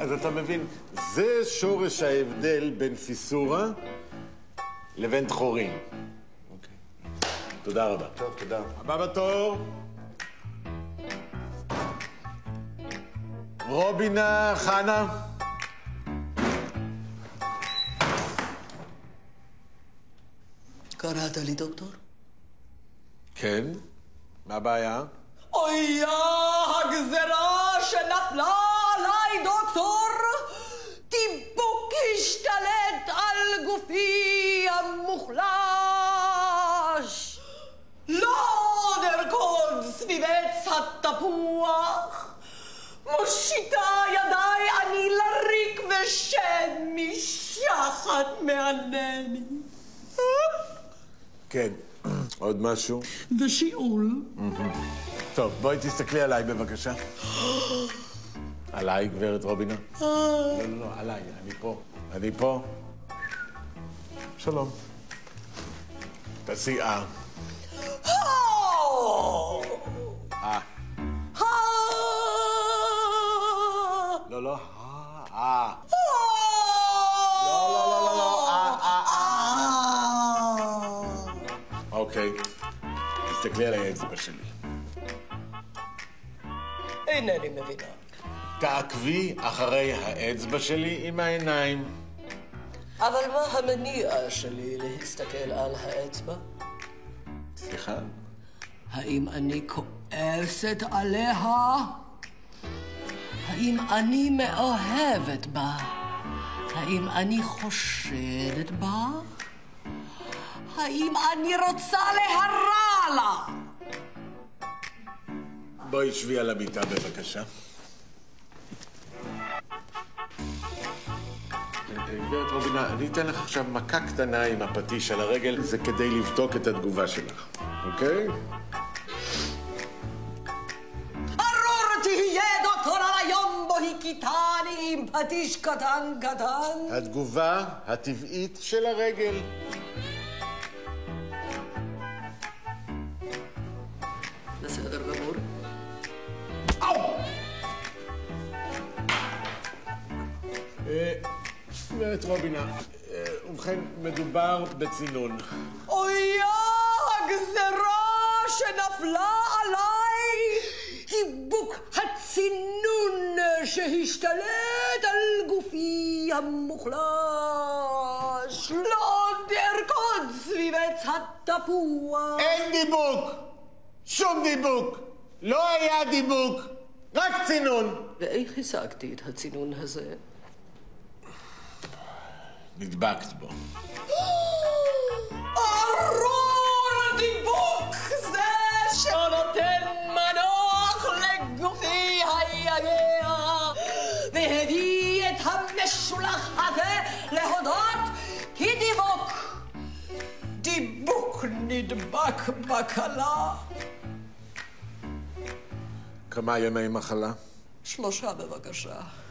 אז אתה מבין, זה שורש ההבדל בין פיסורה לבין תחורים. אוקיי. תודה רבה. טוב, תודה. הבא בתור. רובינה, חנה. קראת לי, דוקטור? כן. מה הבעיה? אויה, הגזרה שנפלה עליי, דוקטור! דיבוק השתלט על גופי המוחלש! לא עוד ארקוד סביב עץ התפוח! מושיטה ידיי אני לריק ושן משחת מענני. כן, עוד משהו? ושיעול. טוב, בואי תסתכלי עליי בבקשה. עליי, גברת רובינה? לא, לא, לא, עליי, אני פה. אני פה. שלום. תעשי אה. אה. לא, לא, אה. אוקיי, תסתכלי על האצבע שלי. אינני מבינה. תעקבי אחרי האצבע שלי עם העיניים. אבל מה המניע שלי להסתכל על האצבע? סליחה? האם אני כועסת עליה? האם אני מאוהבת בה? האם אני חושדת בה? האם אני רוצה להרע לה? בואי שבי על המיטה בבקשה. גברת רובינה, אני אתן לך עכשיו מכה קטנה עם הפטיש על הרגל, זה כדי לבדוק את התגובה שלך, אוקיי? ארור תהיה דוקטור על היום בו הכיתני עם פטיש קטן קטן. התגובה הטבעית של הרגל. גברת רובינה, ובכן מדובר בצינון. אויה, הגזרה שנפלה עליי! דיבוק הצינון שהשתלט על גופי המוחלש. לא עוד ארקוד סביב עץ התפוח. אין דיבוק! שום דיבוק! לא היה דיבוק! רק צינון! ואיך השגתי את הצינון הזה? נדבקת בו. ארור דיבוק זה שנותן מנוח לגופי היגע והביא את המשולח הזה להודות כדיבוק. דיבוק נדבק בקלה. כמה ימי מחלה? 3 בבקשה.